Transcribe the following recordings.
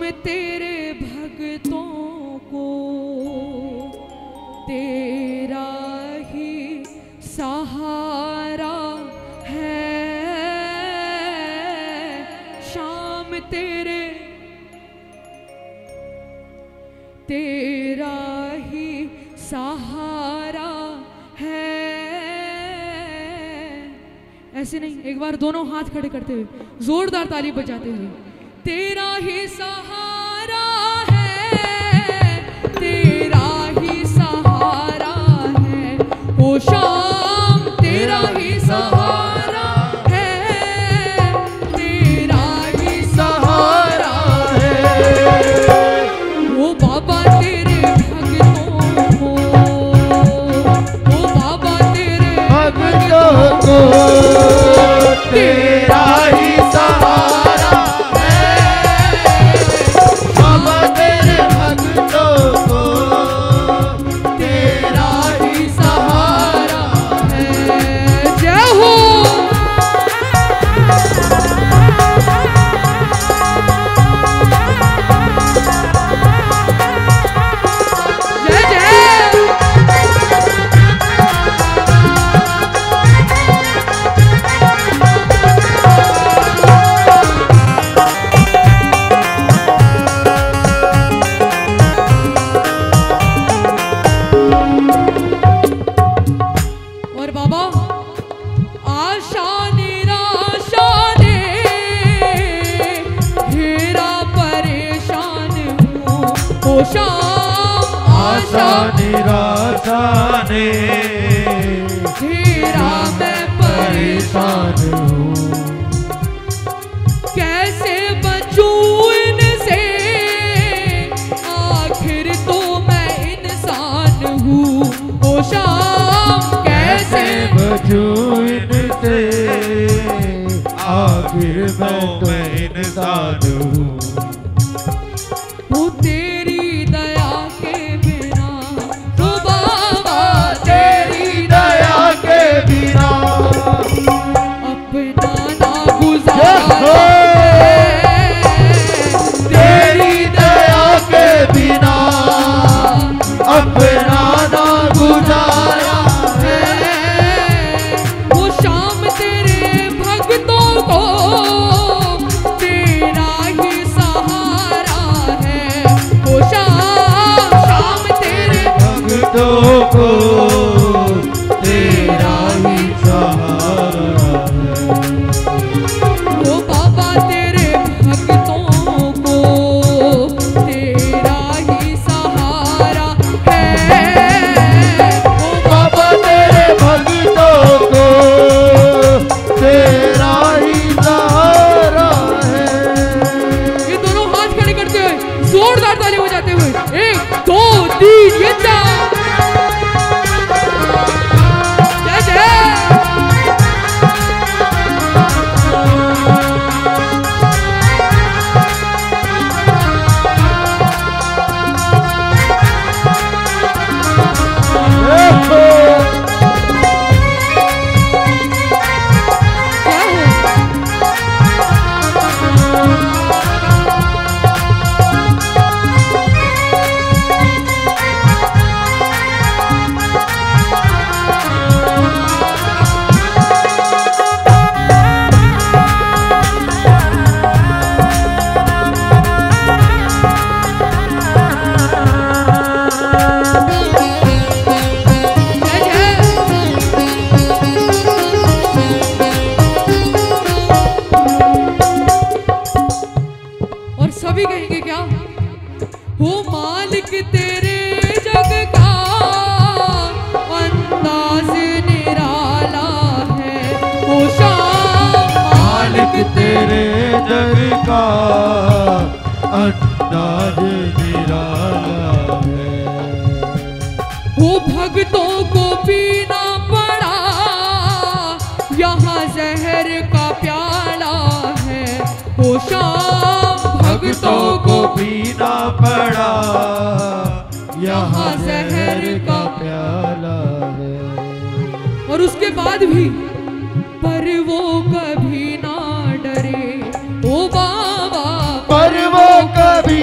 मैं तेरे भक्तों को तेरा ही सहारा है। शाम तेरे तेरा ही सहारा है। ऐसे नहीं, एक बार दोनों हाथ खड़े करते हुए जोरदार ताली बजाते हुए, तेरा ही सहारा है, तेरा ही सहारा है, ओ शाम तेरा ही सहारा है, तेरा ही सहारा है, ओ बाबा तेरे भक्तों को, ओ बाबा तेरे भक्तों को तेरा ही सहारा है, बाबा तेरे भक्तों को तेरा ही सहारा है। जय हो। कभी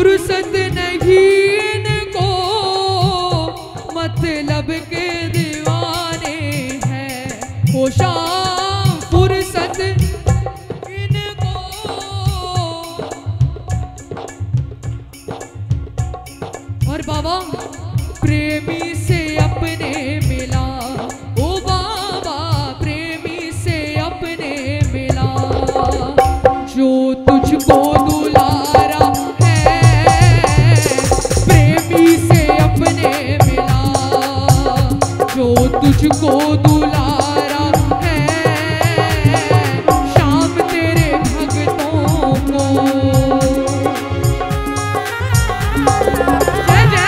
फुर्सत नहीं इनको, मतलब के दीवाने हैं वो शाम फुर्सत इनको। और बाबा प्रेमी से अपने मिला, ओ बाबा प्रेमी से अपने मिला, जो तुझको तुझको दुलारा है शाम तेरे भक्तों को। जय जय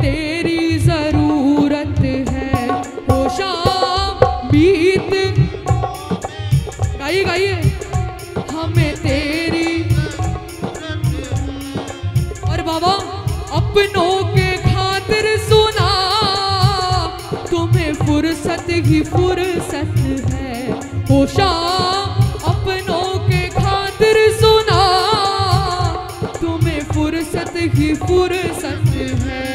जय हो। अपनों के खातिर सुना, तुम्हें फुर्सत ही फुर्सत है ओ शाम। अपनों के खातिर सुना, तुम्हें फुर्सत ही फुर्सत है।